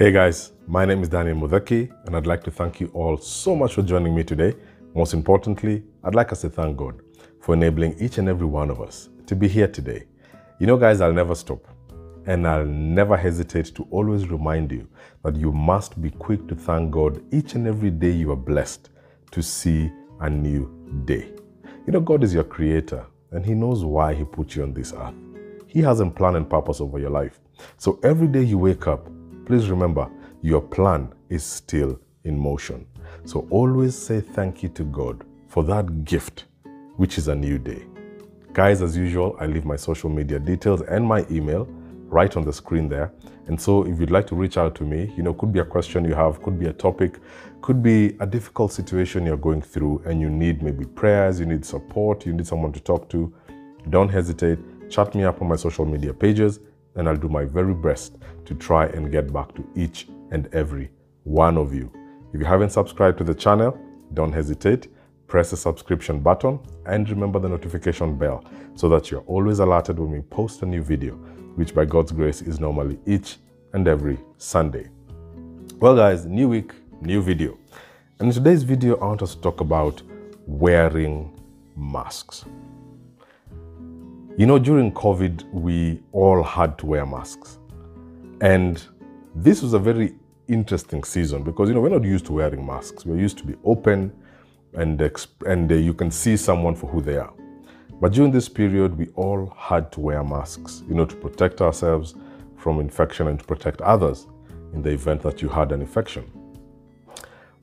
Hey guys, my name is Daniel Mutheki, and I'd like to thank you all so much for joining me today. Most importantly, I'd like us to thank God for enabling each and every one of us to be here today. You know guys, I'll never stop, and I'll never hesitate to always remind you that you must be quick to thank God each and every day you are blessed to see a new day. You know, God is your creator, and He knows why He put you on this earth. He has a plan and purpose over your life. So every day you wake up, please remember, your plan is still in motion. So always say thank you to God for that gift, which is a new day. Guys, as usual, I leave my social media details and my email right on the screen there. And so if you'd like to reach out to me, you know, could be a question you have, could be a topic, could be a difficult situation you're going through and you need maybe prayers, you need support, you need someone to talk to, don't hesitate. Chat me up on my social media pages, and I'll do my very best to try and get back to each and every one of you. If you haven't subscribed to the channel, don't hesitate. Press the subscription button and remember the notification bell so that you're always alerted when we post a new video, which by God's grace is normally each and every Sunday. Well guys, new week, new video. And in today's video, I want us to talk about wearing masks. You know, during COVID, we all had to wear masks. And this was a very interesting season because, you know, we're not used to wearing masks. We're used to be open and you can see someone for who they are. But during this period, we all had to wear masks, you know, to protect ourselves from infection and to protect others in the event that you had an infection.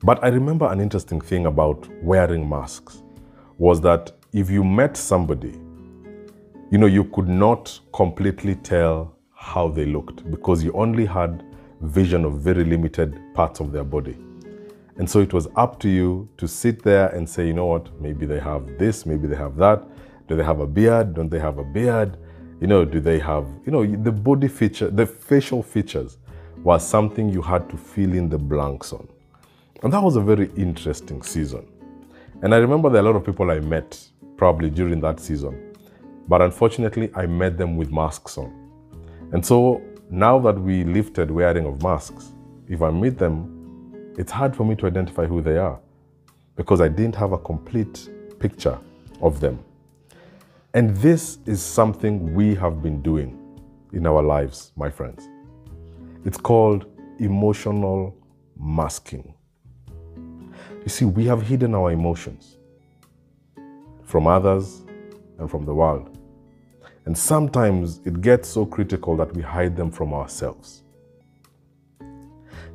But I remember an interesting thing about wearing masks was that if you met somebody, you know, you could not completely tell how they looked because you only had vision of very limited parts of their body. And so it was up to you to sit there and say, you know what, maybe they have this, maybe they have that. Do they have a beard? Don't they have a beard? You know, do they have, you know, the body feature, the facial features was something you had to fill in the blanks on. And that was a very interesting season. And I remember there are a lot of people I met probably during that season. But unfortunately, I met them with masks on. And so now that we lifted wearing of masks, if I meet them, it's hard for me to identify who they are because I didn't have a complete picture of them. And this is something we have been doing in our lives, my friends. It's called emotional masking. You see, we have hidden our emotions from others and from the world. And sometimes it gets so critical that we hide them from ourselves.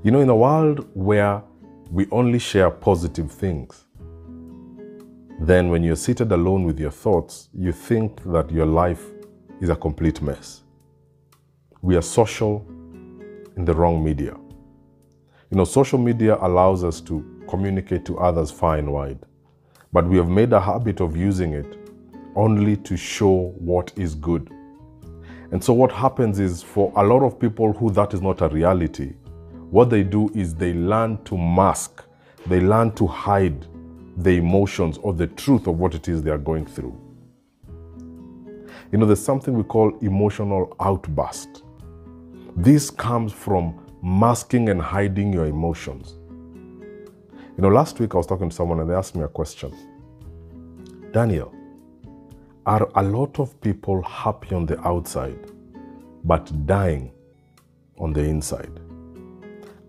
You know, in a world where we only share positive things, then when you're seated alone with your thoughts, you think that your life is a complete mess. We are social in the wrong media. You know, social media allows us to communicate to others far and wide, but we have made a habit of using it only to show what is good. And so what happens is for a lot of people who that is not a reality, what they do is they learn to mask, they learn to hide the emotions or the truth of what it is they are going through. You know, there's something we call emotional outburst. This comes from masking and hiding your emotions. You know, last week I was talking to someone and they asked me a question. Daniel, are a lot of people happy on the outside, but dying on the inside?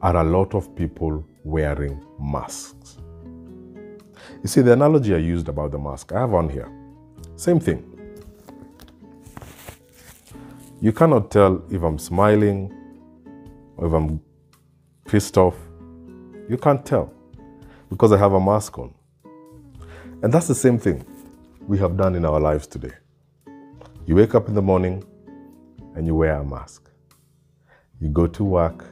Are a lot of people wearing masks? You see, the analogy I used about the mask, I have one here. Same thing. You cannot tell if I'm smiling or if I'm pissed off. You can't tell because I have a mask on. And that's the same thing we have done in our lives today. You wake up in the morning and you wear a mask. You go to work,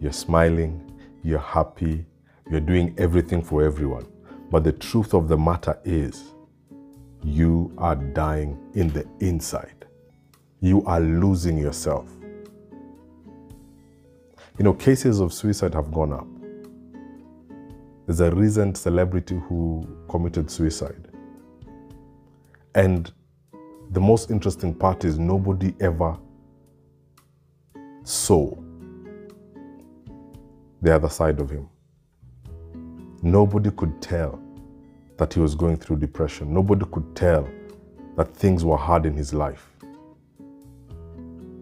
you're smiling, you're happy, you're doing everything for everyone. But the truth of the matter is, you are dying in the inside. You are losing yourself. You know, cases of suicide have gone up. There's a recent celebrity who committed suicide. And the most interesting part is nobody ever saw the other side of him. Nobody could tell that he was going through depression. Nobody could tell that things were hard in his life,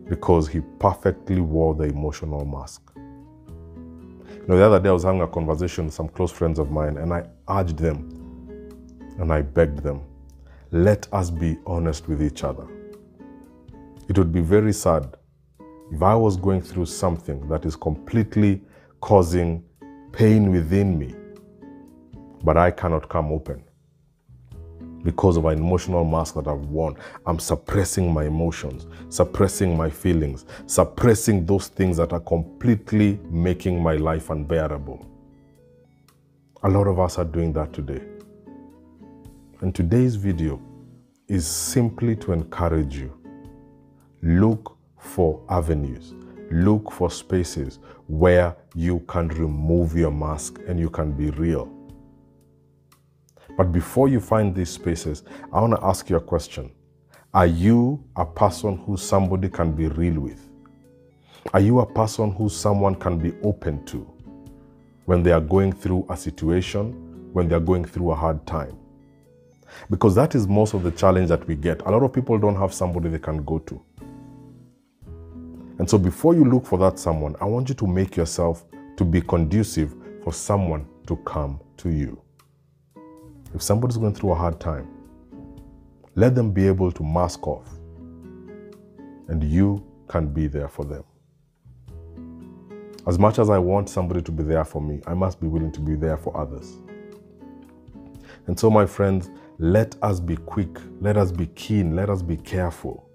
because he perfectly wore the emotional mask. You know, the other day I was having a conversation with some close friends of mine, and I urged them and I begged them, let us be honest with each other. It would be very sad if I was going through something that is completely causing pain within me, but I cannot come open because of an emotional mask that I've worn. I'm suppressing my emotions, suppressing my feelings, suppressing those things that are completely making my life unbearable. A lot of us are doing that today. And today's video is simply to encourage you. Look for avenues, look for spaces where you can remove your mask and you can be real. But before you find these spaces, I want to ask you a question. Are you a person who somebody can be real with? Are you a person who someone can be open to when they are going through a situation, when they are going through a hard time? Because that is most of the challenge that we get. A lot of people don't have somebody they can go to. And so before you look for that someone, I want you to make yourself to be conducive for someone to come to you. If somebody's going through a hard time, let them be able to mask off, and you can be there for them. As much as I want somebody to be there for me, I must be willing to be there for others. And so, my friends, let us be quick, let us be keen, let us be careful,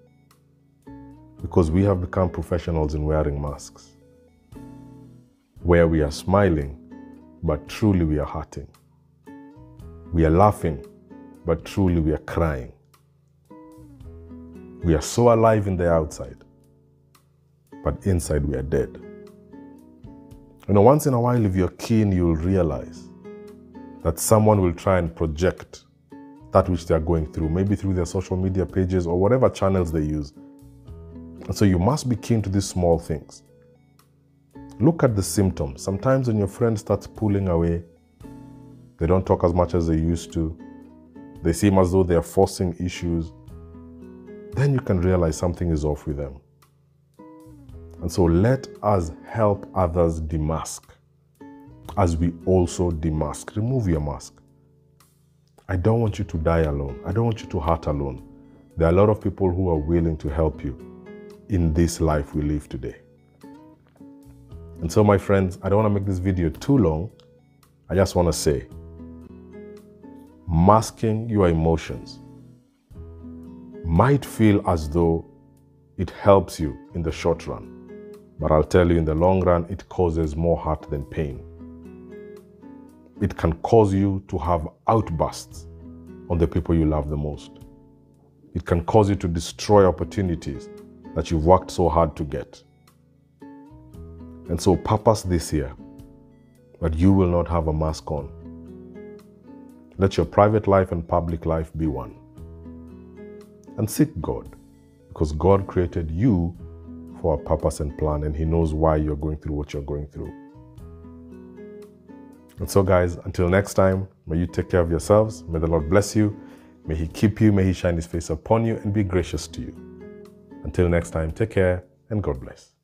because we have become professionals in wearing masks, where we are smiling, but truly we are hurting. We are laughing, but truly we are crying. We are so alive in the outside, but inside we are dead. You know, once in a while, if you're keen, you'll realize that someone will try and project that which they are going through, maybe through their social media pages or whatever channels they use. And so you must be keen to these small things. Look at the symptoms. Sometimes when your friend starts pulling away, they don't talk as much as they used to, they seem as though they are forcing issues, then you can realize something is off with them. And so let us help others demask as we also demask. Remove your mask. I don't want you to die alone. I don't want you to hurt alone. There are a lot of people who are willing to help you in this life we live today. And so, my friends, I don't want to make this video too long. I just want to say, masking your emotions might feel as though it helps you in the short run, but I'll tell you, in the long run, it causes more hurt than pain. It can cause you to have outbursts on the people you love the most. It can cause you to destroy opportunities that you've worked so hard to get. And so, purpose this year that you will not have a mask on. Let your private life and public life be one. And seek God, because God created you for a purpose and plan, and He knows why you're going through what you're going through. And so, guys, until next time, may you take care of yourselves. May the Lord bless you. May He keep you. May He shine His face upon you and be gracious to you. Until next time, take care and God bless.